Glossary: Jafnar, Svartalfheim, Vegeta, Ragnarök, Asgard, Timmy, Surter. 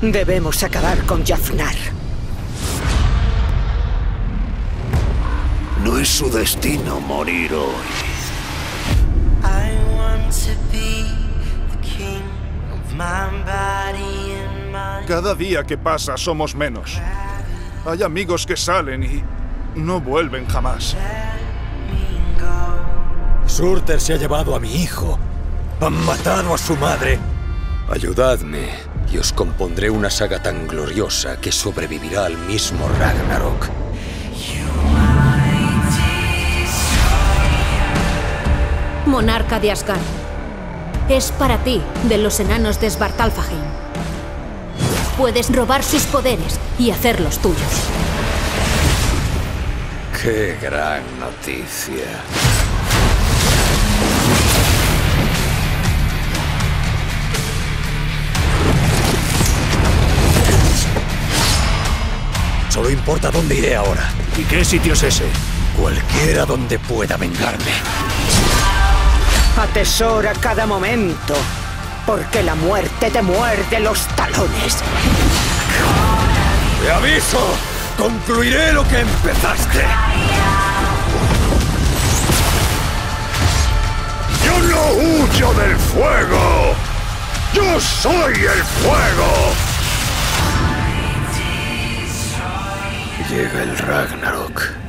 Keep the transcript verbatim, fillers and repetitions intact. Debemos acabar con Jafnar. No es su destino morir hoy. I want to be the king of my body and my... Cada día que pasa somos menos. Hay amigos que salen y no vuelven jamás. Surter se ha llevado a mi hijo. Han matado a su madre. Ayudadme y os compondré una saga tan gloriosa que sobrevivirá al mismo Ragnarok. Monarca de Asgard, es para ti de los enanos de Svartalfheim. Puedes robar sus poderes y hacerlos tuyos. ¡Qué gran noticia! Solo importa dónde iré ahora. ¿Y qué sitio es ese? Cualquiera donde pueda vengarme. Atesora cada momento, porque la muerte te muerde los talones. ¡Te aviso! ¡Concluiré lo que empezaste! ¡Yo no huyo del fuego! ¡Yo soy el fuego! Llega el Ragnarok.